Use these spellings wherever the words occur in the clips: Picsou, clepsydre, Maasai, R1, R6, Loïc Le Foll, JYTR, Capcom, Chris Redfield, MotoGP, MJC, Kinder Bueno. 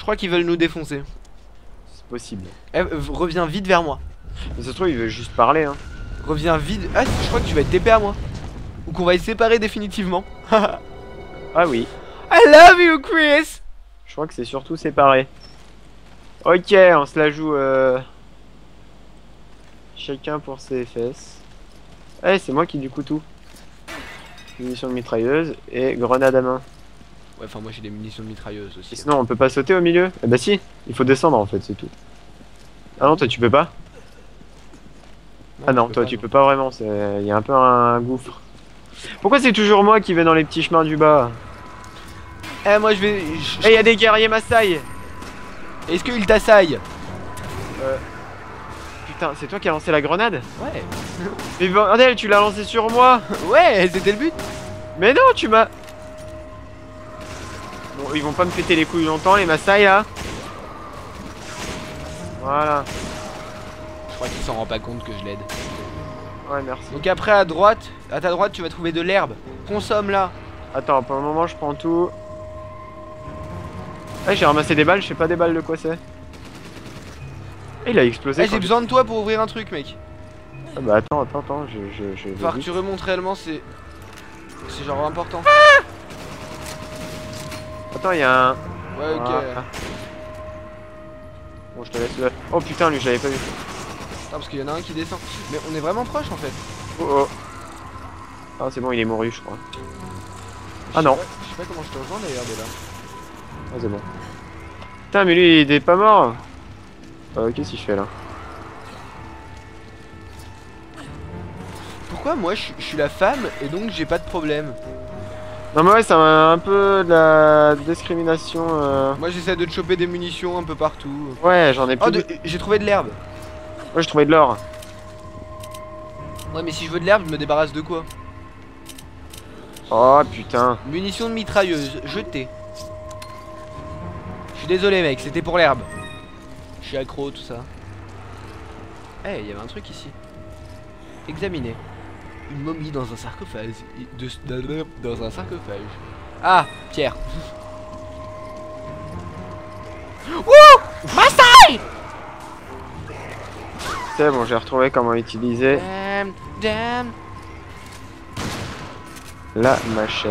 Je crois qu'ils veulent nous défoncer. C'est possible. Eh, reviens vite vers moi. Mais ça se trouve, ils veulent juste parler, hein. Reviens vite. Ah, je crois que tu vas être TP à moi. Ou qu'on va être séparés définitivement. Ah oui. I love you, Chris. Je crois que c'est surtout séparé. Ok, on se la joue. Chacun pour ses fesses. Eh, c'est moi qui du coup tout. Munitions de mitrailleuse et grenade à main. Ouais, enfin moi j'ai des munitions de mitrailleuse aussi. Et sinon on peut pas sauter au milieu. Eh bah si, il faut descendre en fait, c'est tout. Ah non, toi tu peux pas. Non, ah non, toi tu peux pas vraiment, il y a un peu un gouffre. Pourquoi c'est toujours moi qui vais dans les petits chemins du bas? Eh moi je vais... Eh, y a des guerriers m'assaillent. Est-ce qu'ils t'assaillent? Putain, c'est toi qui as lancé la grenade? Ouais. Mais bordel, tu l'as lancé sur moi. Ouais, c'était le but. Mais non, tu m'as... Bon, ils vont pas me péter les couilles longtemps, les Maasai, là. Voilà. Je crois qu'ils s'en rendent pas compte que je l'aide. Ouais, merci. Donc après, à droite, à ta droite, tu vas trouver de l'herbe. Consomme-la. Attends, pour le moment, je prends tout. Ah, j'ai ramassé des balles, je sais pas des balles de quoi c'est. Il a explosé. Ah, j'ai besoin de toi pour ouvrir un truc, mec. Ah bah attends, je vais. Faut que tu remontes réellement, c'est genre important. Ah attends, il y a un. Ouais, ok. Ah. Bon, je te laisse le. Oh putain, lui, je l'avais pas vu. Attends, parce qu'il y en a un qui descend. Mais on est vraiment proche en fait. Oh oh. Ah, c'est bon, il est mouru, je crois. Ah non. Je sais pas comment je te rejoins d'ailleurs de là. Ah, c'est bon. Putain, mais lui, il est pas mort. Qu'est-ce que je fais là? Pourquoi moi je suis la femme et donc j'ai pas de problème? Non mais ouais, ça m'a un peu de la discrimination. Moi j'essaie de te choper des munitions un peu partout. Ouais, j'en ai plus. Oh, j'ai trouvé de l'herbe. Ouais, j'ai trouvé de l'or. Ouais, mais si je veux de l'herbe, je me débarrasse de quoi? Oh putain. Munitions de mitrailleuse, jetées. Je suis désolé mec, c'était pour l'herbe. Je suis accro, tout ça. Eh, hey, il y avait un truc ici. Examiner. Une momie dans un sarcophage. Dans un sarcophage. Ah, Pierre. Wouh, Maasai. C'est bon, j'ai retrouvé comment utiliser. Damn. La machette.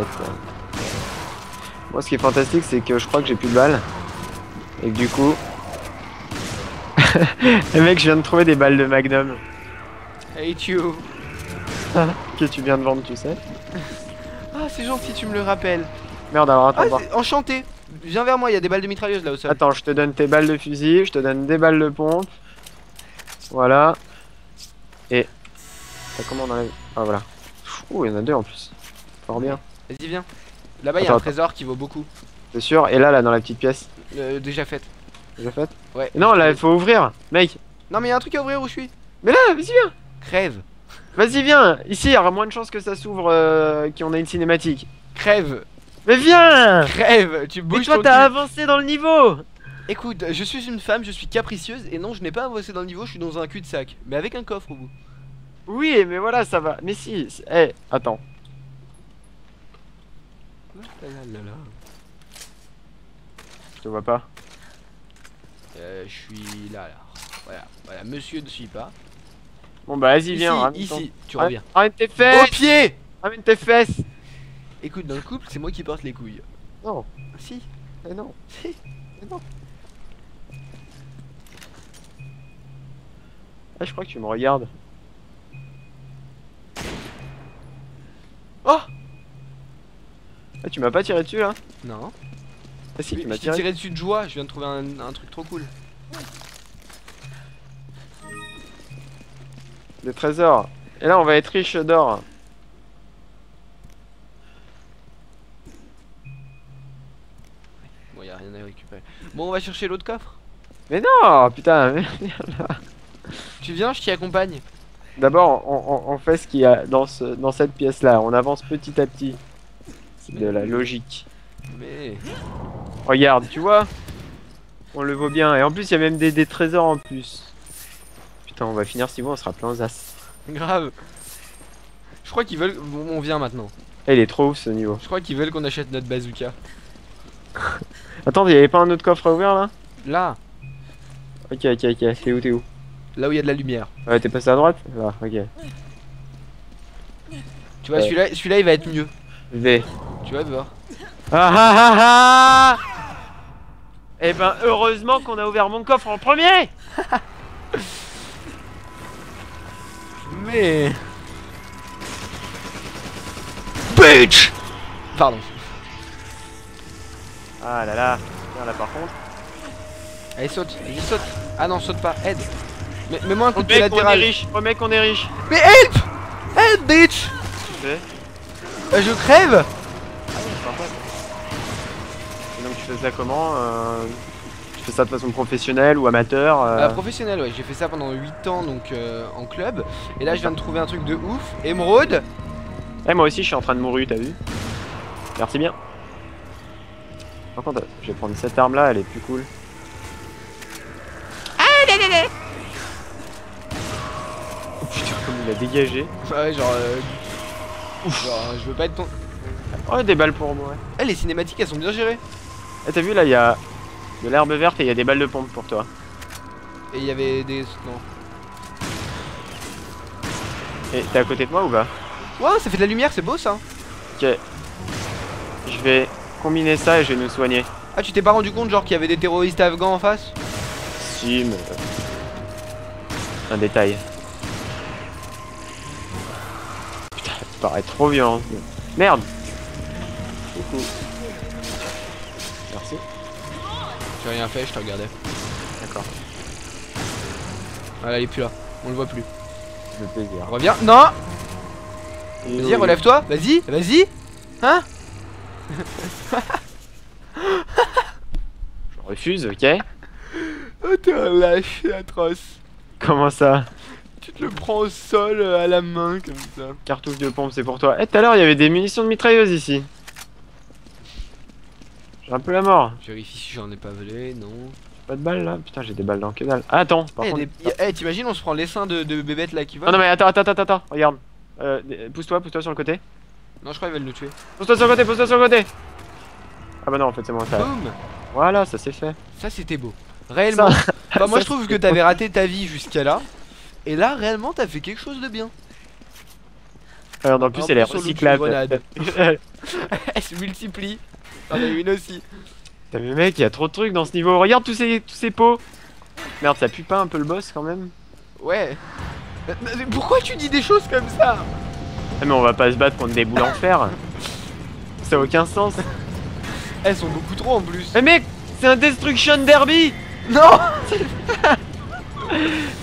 Moi, ce qui est fantastique, c'est que je crois que j'ai plus de balles. Et que du coup... Les mecs, je viens de trouver des balles de Magnum. Hate you. Que tu viens de vendre, tu sais. Ah, c'est gentil, tu me le rappelles. Merde, alors attends. Ah, enchanté. Viens vers moi, il y a des balles de mitrailleuse là au sol. Attends, je te donne tes balles de fusil, je te donne des balles de pompe. Voilà. Et. Comment on enlève? Ah, voilà. Ouh, il y en a deux en plus. Fort bien. Vas-y, viens. Là-bas, il y a un trésor qui vaut beaucoup. C'est sûr, et là, dans la petite pièce. Déjà faite. Déjà faite? Ouais. Non, là, il faut ouvrir, mec. Non, mais il y a un truc à ouvrir où je suis. Mais là, vas-y, viens. Crève. Vas-y, viens. Ici, il y aura moins de chances que ça s'ouvre, qu'on a une cinématique. Crève. Mais viens. Crève. Tu bouges. Mais toi, t'as avancé dans le niveau. Écoute, je suis une femme, je suis capricieuse, et non, je n'ai pas avancé dans le niveau, je suis dans un cul-de-sac. Mais avec un coffre au bout. Oui, mais voilà, ça va. Mais si, eh, hey, attends. Je te vois pas. Je suis là, voilà, monsieur ne suit pas. Bon bah vas-y, viens, ramène ici, tu reviens. Ramène tes fesses. Au pied. Ramène tes fesses. Écoute, dans le couple, c'est moi qui porte les couilles. Non. Si. Mais non. Si. Mais non. Ah, je crois que tu me regardes. Oh. Ah, tu m'as pas tiré dessus, là? Non. Ah si, oui, tu m'as tiré dessus de joie, je viens de trouver un truc trop cool. Des trésors. Et là on va être riche d'or. Bon, y'a rien à récupérer. Bon, on va chercher l'autre coffre. Mais non, putain, merde. Tu viens, je t'y accompagne. D'abord on fait ce qu'il y a dans cette pièce là, on avance petit à petit. C'est de la logique. Mais... Regarde, tu vois, on le vaut bien. Et en plus, il y a même des trésors en plus. Putain, on va finir si bon, on sera plein d'as. Grave. Je crois qu'ils veulent... Bon, on vient maintenant. Eh, il est trop ouf ce niveau. Je crois qu'ils veulent qu'on achète notre bazooka. Attends, il y avait pas un autre coffre à ouvrir là? Là. Ok, ok, ok, c'est où, t'es où? Là où il y a de la lumière. Ouais, t'es passé à droite? Là, ok. Tu vois, celui-là il va être mieux. V. Tu vas voir. Ah ah ah ah. Eh ben, heureusement qu'on a ouvert mon coffre en premier. Mais... Bitch. Pardon. Ah là là. Tiens, là par contre. Allez, saute, allez, saute. Ah non, saute pas, aide. Mais moi un coup de pied latéral. On est riche, oh mec, on est riche. Mais help. Help, bitch. Okay. Je crève. Ah oui, c'est sympa. Et donc tu fais ça comment? Tu fais ça de façon professionnelle ou amateur? Professionnelle, ouais, j'ai fait ça pendant 8 ans donc en club. Et là je viens de trouver un truc de ouf. Émeraude. Eh, moi aussi je suis en train de mourir, t'as vu? Merci bien. Par contre, je vais prendre cette arme là, elle est plus cool. Oh putain, comme il a dégagé. Ouais, genre. Ouf. Genre, je veux pas être ton. Oh, des balles pour moi. Eh, les cinématiques elles sont bien gérées. Eh, t'as vu là, il y a de l'herbe verte et il y a des balles de pompe pour toi. Et il y avait des. Non. Et t'es à côté de moi ou pas? Wow, ça fait de la lumière, c'est beau ça. Ok. Je vais combiner ça et je vais nous soigner. Ah, tu t'es pas rendu compte, genre, qu'il y avait des terroristes afghans en face? Si, mais. Un détail. Putain, ça paraît trop violent. Merde. Coucou. Merci. J'ai rien fait, je te regardais. D'accord. Ah là, il est plus là. On le voit plus. Le plaisir. Reviens. Non. Vas-y, relève-toi. Vas-y, vas-y. Hein. Je refuse, ok. Oh, t'es un lâche atroce. Comment ça? Tu te le prends au sol à la main comme ça. Cartouche de pompe, c'est pour toi. Eh, tout à l'heure, il y avait des munitions de mitrailleuse ici. J'ai un peu la mort. Je vérifie si j'en ai pas volé, non. Pas de balles là? Putain, j'ai des balles dans que dalle. Ah, attends, par contre. Eh, t'imagines, on se prend les seins de bébêtes là qui volent. Oh, non, mais attends, attends, attends, attends, regarde. Pousse-toi sur le côté. Non, je crois qu'ils veulent nous tuer. Pousse-toi sur le côté, pousse-toi sur le côté. Ah bah non, en fait, c'est moi ça. Boum. Voilà, ça c'est fait. Ça c'était beau. Réellement. Ça... Enfin, moi ça, je trouve que t'avais raté ta vie jusqu'à là. Et là, réellement, t'as fait quelque chose de bien. Alors, en plus, elle est recyclable. Elle se multiplie. T'en as une aussi. Putain, mais mec, il y a trop de trucs dans ce niveau. Regarde tous ces pots. Merde, ça pue pas un peu le boss quand même? Ouais. Mais pourquoi tu dis des choses comme ça? Ah, mais on va pas se battre contre des boules en fer. Ça a aucun sens. Elles sont beaucoup trop en plus. Mais mec, c'est un destruction derby. Non.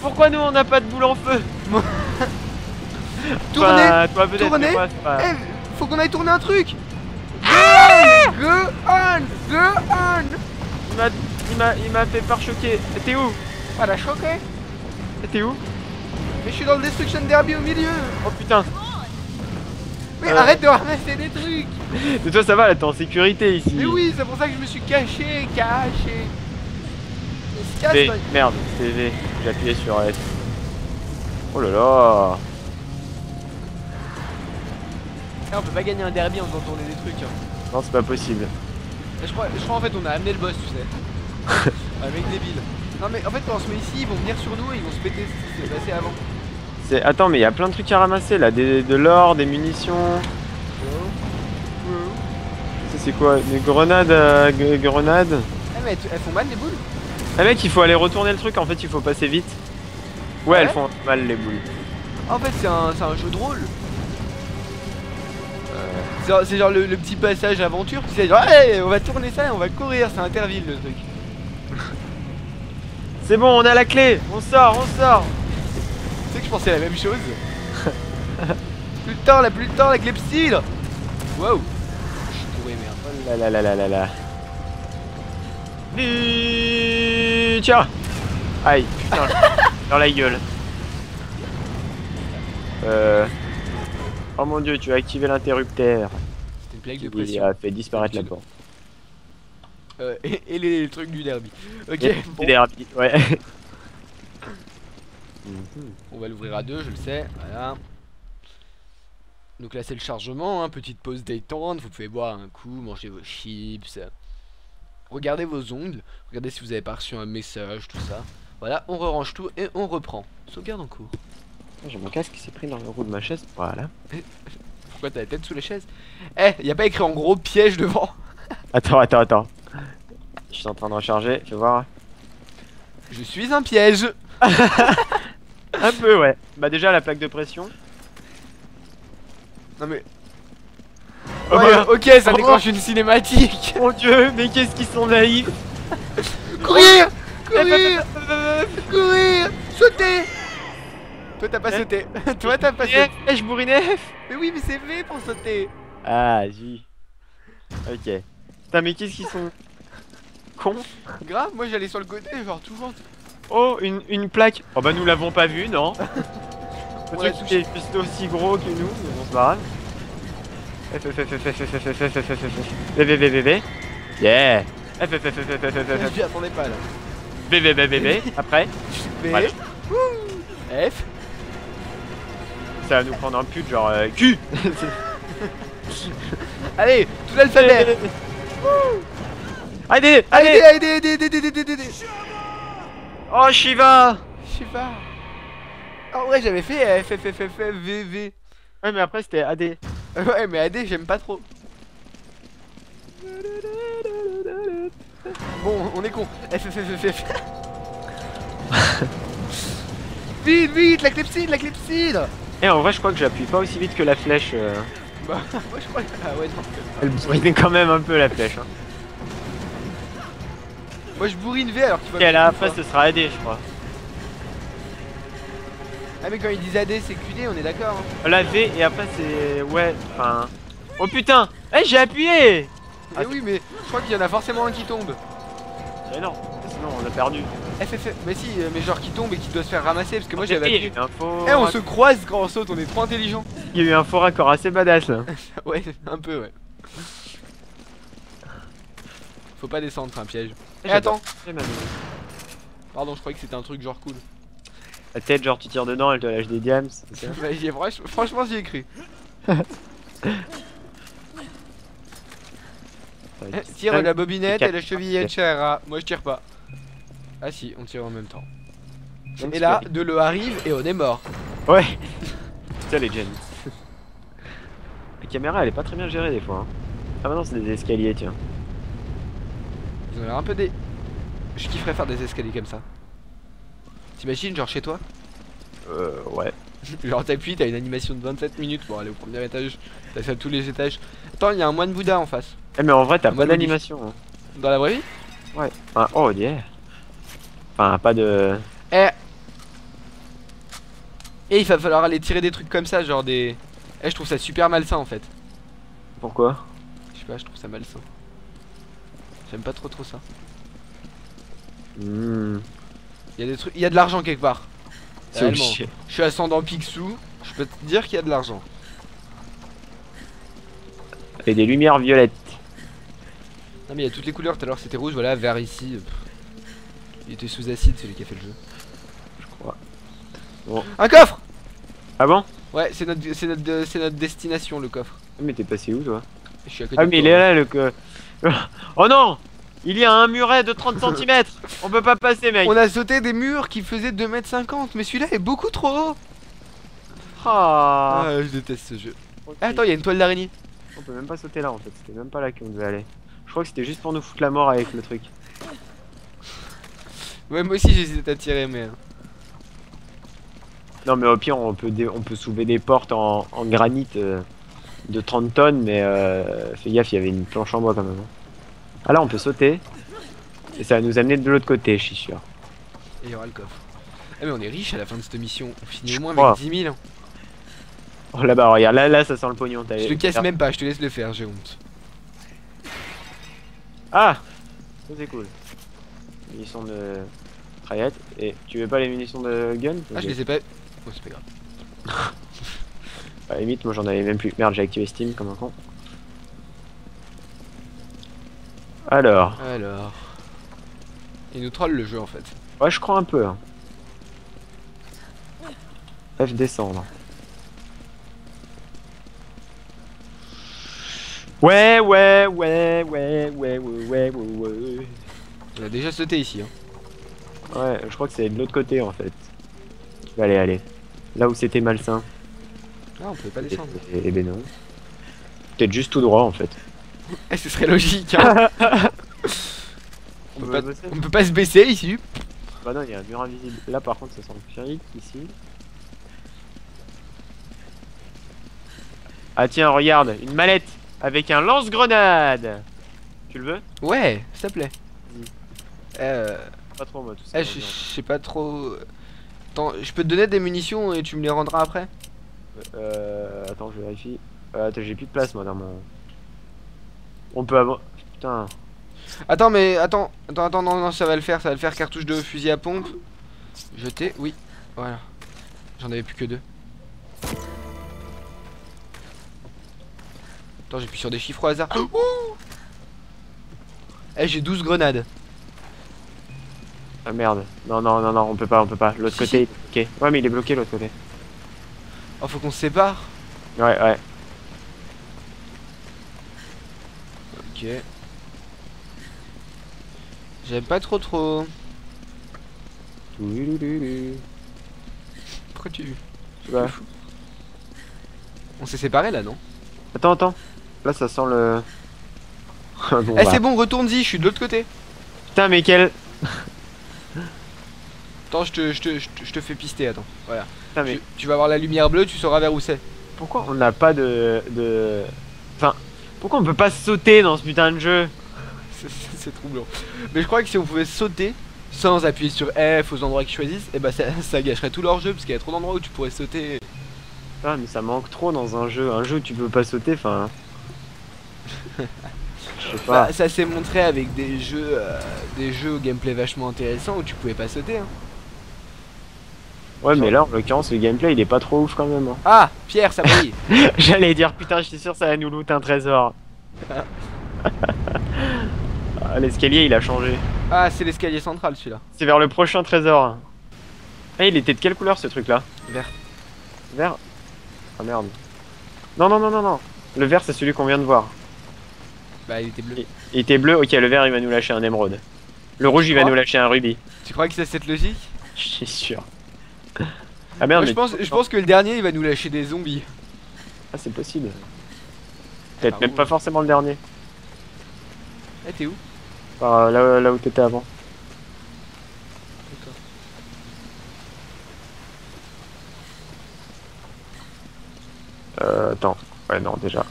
Pourquoi nous on n'a pas de boule en feu? Tournez, toi, tournez. Eh, faut qu'on aille tourner un truc. Go on. Il m'a fait par choquer. T'es où? Ah, la choqué. T'es où? Mais je suis dans le destruction derby au milieu. Oh putain. Mais arrête de ramasser des trucs. Mais toi ça va là, t'es en sécurité ici. Mais oui, c'est pour ça que je me suis caché. V. Merde, c'est V. J'ai appuyé sur F. Oh là là. On peut pas gagner un derby en faisant tourner des trucs. Hein. Non, c'est pas possible. Je crois en fait on a amené le boss, tu sais. Un mec débile. Non mais en fait quand on se met ici, ils vont venir sur nous et ils vont se péter ce qui s'est passé avant. Attends, mais il y a plein de trucs à ramasser là, de l'or, des munitions. Ça c'est quoi? Des grenades grenades. Ah mais elles font mal les boules. Ah mec, il faut aller retourner le truc, en fait il faut passer vite. Ouais, elles font mal les boules. En fait c'est un jeu de rôle. C'est genre le petit passage aventure, tu sais, genre hey, on va tourner ça et on va courir, c'est Interville le truc. C'est bon, on a la clé, on sort. Tu sais que je pensais à la même chose. plus de temps, la clepsydre. Waouh. Je suis bourré, merde. Oh là là là là là. Tiens. Aïe, putain. Dans la gueule. Oh mon dieu, tu as activé l'interrupteur. C'était une plaque de pression. Il a fait disparaître la porte. Et les trucs du derby. Ok. Bon. Du derby, ouais. On va l'ouvrir à deux, je le sais, voilà. Donc là c'est le chargement, hein. Petite pause détente, vous pouvez boire un coup, manger vos chips. regardez vos ongles, regardez si vous avez pas reçu un message, tout ça. Voilà, on range tout et on reprend. Sauvegarde en cours. J'ai mon casque qui s'est pris dans le roue de ma chaise, voilà. Pourquoi t'as la tête sous les chaises? Eh, y a pas écrit en gros piège devant? Attends. Je suis en train de recharger, tu vois. Je suis un piège. Un peu, ouais. Bah déjà la plaque de pression. Non mais... Oh ouais, bah... Ok, ça déclenche une cinématique. Mon dieu, mais qu'est-ce qu'ils sont naïfs. Courir, sauter. Toi t'as pas sauté. Toi t'as pas sauté. Je bourrinais F. Mais oui, mais c'est V pour sauter. Ah, J. Ok. Putain, mais qu'est-ce qu'ils sont... Con. Grave, moi j'allais sur le côté, genre tout ventre. Oh, une plaque. Oh bah nous l'avons pas vu, non. On a touché aussi gros que nous, mais bon c'est pas grave. Yeah. Je attendais pas là. Après. F. Ça va nous prendre un pute genre Q. Allez, tout l'alphabet. Allez. Oh Shiva. En vrai j'avais fait FFFFVV. Ouais mais après c'était AD. Ouais mais AD j'aime pas trop. Bon on est con. FFFFF. Vite la clepside. Eh en vrai je crois que j'appuie pas aussi vite que la flèche. Bah moi je crois que... Ah ouais non. Elle bourrinait quand même un peu la flèche hein. Moi je bourrine V alors que tu vas... Et là après ce sera AD je crois. Ah mais quand ils disent AD c'est QD, on est d'accord hein. La V et après c'est... Ouais, enfin... Oh putain. Eh hey, j'ai appuyé. Ah oui mais je crois qu'il y en a forcément un qui tombe. Mais non, sinon on a perdu. FFF, mais si, mais genre qui tombe et qui doit se faire ramasser parce que moi j'avais appuyé. Eh on se croise quand on saute, on est trop intelligent. Il y a eu un faux raccord assez badass là. Ouais, un peu ouais. Faut pas descendre, c'est un piège. Et attends. Pardon, je croyais que c'était un truc genre cool. La tête, genre tu tires dedans, elle te lâche des diams. Ça. Bah, franchement, j'y ai cru. Tire la bobinette et la cheville de Chara. Moi, je tire pas. Ah si, on tire en même temps. Et là, de l'eau arrive et on est mort. Ouais. Putain, les gens. La caméra, elle est pas très bien gérée des fois. Hein. Ah maintenant, c'est des escaliers, tiens. Ils ont l'air un peu des... Je kifferais faire des escaliers comme ça. T'imagines genre chez toi? Ouais. Genre t'appuies, t'as une animation de 27 minutes pour aller au premier étage. T'as ça à tous les étages. Attends, il y a un moine Bouddha en face. Eh mais en vrai t'as pas d'animation. Hein. Dans la vraie vie? Ouais. Enfin, oh yeah. Enfin pas de... Eh. Et il va falloir aller tirer des trucs comme ça, genre des... Eh je trouve ça super malsain en fait. Pourquoi? Je sais pas, je trouve ça malsain. J'aime pas trop ça. Il y a des trucs, il y a de l'argent quelque part. Je suis ascendant Picsou, je peux te dire qu'il y a de l'argent. Et des lumières violettes. Non mais il y a toutes les couleurs, tout à l'heure c'était rouge, voilà, vert ici. Il était sous acide celui qui a fait le jeu. Je crois. Bon. Un coffre. Ah bon? Ouais, c'est notre destination le coffre. Mais t'es passé où toi? Je suis à côté. Ah mais il est là le coffre. Oh non! Il y a un muret de 30 cm. On peut pas passer mec. On a sauté des murs qui faisaient 2,50 m. Mais celui-là est beaucoup trop haut. Ah, je déteste ce jeu. Okay. Ah, attends, il y a une toile d'araignée. On peut même pas sauter là en fait. C'était même pas là qu'on devait aller. Je crois que c'était juste pour nous foutre la mort avec le truc. Ouais, moi aussi j'hésite à tirer mais... Non mais au pire on peut soulever des portes en granit de 30 tonnes mais fais gaffe, il y avait une planche en bois quand même. Ah là on peut sauter et ça va nous amener de l'autre côté, je suis sûr. Et il y aura le coffre. Ah mais on est riche à la fin de cette mission, on finit au moins avec 10 000. Oh là-bas regarde, là ça sent le pognon. Je te casse même pas, je te laisse le faire, j'ai honte. Ah ça c'est cool. Munitions de trayette et tu veux pas les munitions de gun? Ah je les ai pas... Oh c'est pas grave. À la limite moi j'en avais même plus. Merde j'ai activé Steam comme un con. Alors... Il nous troll le jeu en fait. Ouais je crois un peu. Hein. F descendre. Ouais. On a déjà sauté ici, hein. Ouais, je crois que c'est de l'autre côté en fait. Allez, allez. Là où c'était malsain. Ah, on pouvait pas descendre. Eh ben non. Peut-être juste tout droit en fait. Eh, ce serait logique, hein. On peut pas se baisser ici. Bah non, il y a un mur invisible. Là par contre, ça semble féerique ici. Ah tiens, regarde, une mallette avec un lance-grenade. Tu le veux? Ouais, s'il te plaît. Pas trop moi tout ça. Je sais pas trop. Attends, je peux te donner des munitions et tu me les rendras après. Attends, je vérifie. Attends, j'ai plus de place moi dans mon. On peut avoir. Putain. Attends, mais attends, non, ça va le faire. Cartouche de fusil à pompe. Jeter, oui. Voilà. J'en avais plus que deux. Attends, j'appuie sur des chiffres au hasard. Ouh. Eh, j'ai 12 grenades. Ah merde. Non, on peut pas. L'autre côté est bloqué. Ouais, mais il est bloqué l'autre côté. Oh, faut qu'on se sépare. Ouais. Ok. J'aime pas trop. Pourquoi tu... Ouais. On s'est séparés là, non? Attends. Là, ça sent le... bon, c'est bon, retourne-y, je suis de l'autre côté. Putain, mais quel... Attends, je te fais pister, attends. Voilà. Putain, mais... tu vas avoir la lumière bleue, tu sauras vers où c'est. Pourquoi on n'a pas de... Enfin, pourquoi on peut pas sauter dans ce putain de jeu? C'est troublant. Mais je crois que si on pouvait sauter sans appuyer sur F aux endroits qu'ils choisissent, et bah ça gâcherait tout leur jeu, parce qu'il y a trop d'endroits où tu pourrais sauter. Ah, mais ça manque trop dans un jeu où tu peux pas sauter, enfin... Bah, ça s'est montré avec des jeux au gameplay vachement intéressant où tu pouvais pas sauter, hein. Ouais, genre... mais là en l'occurrence le gameplay il est pas trop ouf quand même, hein. Ah, Pierre, ça brille. J'allais dire putain, j'étais sûr ça va nous loot un trésor. Ah, l'escalier il a changé. Ah, c'est l'escalier central celui-là. C'est vers le prochain trésor. Ah, il était de quelle couleur ce truc là? Vert. Vert. Ah merde. Non. Le vert c'est celui qu'on vient de voir. Bah, il était bleu. Il était bleu, ok, le vert il va nous lâcher un émeraude. Le rouge il va nous lâcher un rubis. Tu crois que c'est cette logique? Je suis sûr. Ah merde, ouais, je pense que le dernier il va nous lâcher des zombies. Ah, c'est possible. Peut-être même pas forcément le dernier. Eh, t'es où? Enfin, là où t'étais avant. Attends. Ouais, non, déjà.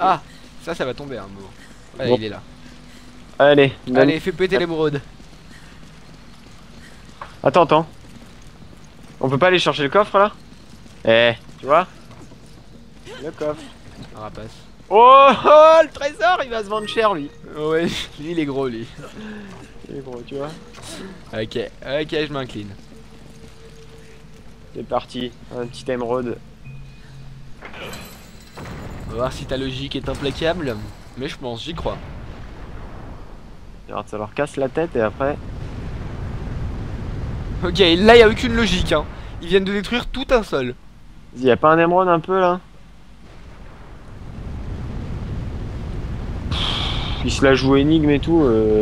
Ah, ça va tomber un moment. Allez, bon. Il est là. Allez, fais péter l'émeraude. Attends. On peut pas aller chercher le coffre là? Eh, tu vois? Le coffre. Un rapace. Oh, le trésor, il va se vendre cher lui. Ouais, lui il est gros lui. Il est gros, tu vois? Ok, je m'incline. C'est parti, un petit émeraude. On va voir si ta logique est implacable, mais je pense, j'y crois. Regarde, ça leur casse la tête et après... Ok, là il n'y a aucune logique, hein. Ils viennent de détruire tout un sol. Il n'y a pas un émeraude un peu là? Ils se la jouent énigme et tout. Ouais,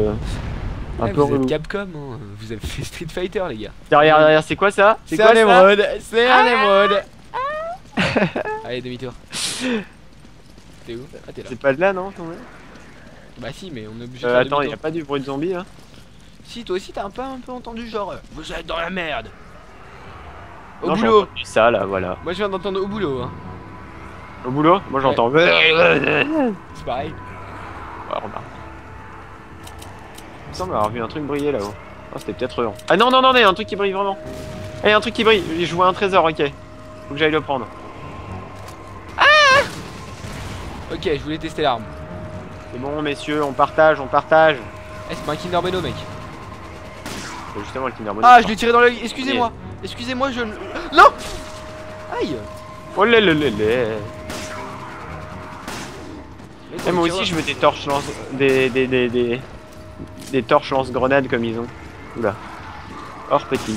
un peu relou. Vous êtes Capcom, hein. Vous avez fait Street Fighter les gars. Derrière, c'est quoi ça? C'est un émeraude. C'est un émeraude. Allez, demi-tour. T'es où? Ah, t'es là. C'est pas de là, non? Bah si, mais on est obligé de faire. Attends, y'a pas du bruit de zombie là? Si, toi aussi t'as pas un peu entendu genre vous êtes dans la merde. Au boulot. Ça là, voilà. Moi je viens d'entendre au boulot, hein. Au boulot? Moi j'entends. C'est pareil. Ouais, remarque. Il me semble avoir vu un truc briller là-haut. Oh, c'était peut-être eux. Ah non, y'a un truc qui brille vraiment. Eh, un truc qui brille. Je vois un trésor, ok. Faut que j'aille le prendre. Ok, je voulais tester l'arme. C'est bon, messieurs, on partage. Eh, c'est pas un Kinder Bueno, mec. C'est justement le Kinder Bueno. Ah, je l'ai tiré dans l'œil. Excusez-moi. Excusez-moi, je... Non. Aïe. Oh là là là là. Moi aussi, je veux des torches lance... Des torches lance-grenades comme ils ont. Oula. Or petit.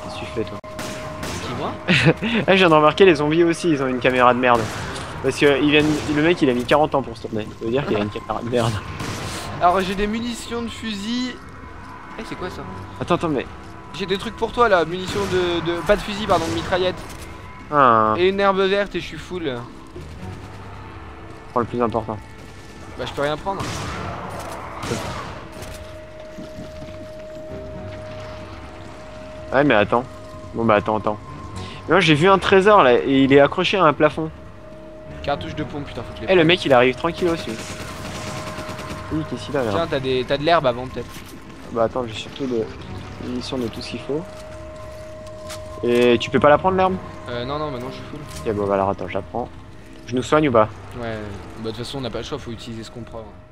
Qu'est-ce que tu fais, toi? Qui, moi? Je viens de remarquer, les zombies aussi, ils ont une caméra de merde. Parce que le mec, il a mis 40 ans pour se tourner. Ça veut dire qu'il a une caméra de merde. Alors, j'ai des munitions de fusil. Eh, c'est quoi ça? Attends, mais. J'ai des trucs pour toi là, munitions de. Pas de fusil, pardon, de mitraillette. Ah. Et une herbe verte et je suis full. Prends le plus important. Bah, je peux rien prendre. Ouais, mais attends. Bon, bah, attends. Mais moi, j'ai vu un trésor là et il est accroché à un plafond. Cartouche de pompe, putain, faut que je les prenne. Eh, le mec, il arrive tranquille aussi. Oui, qu'est-ce qu'il a là? Tiens, t'as de l'herbe avant, peut-être. Bah, attends, j'ai surtout des munitions de tout ce qu'il faut. Et tu peux pas la prendre, l'herbe? Non, maintenant je suis full. Ok, bon, bah, alors attends, je la prends. Je nous soigne ou pas? Ouais, bah, de toute façon, on n'a pas le choix, faut utiliser ce qu'on prend. Hein.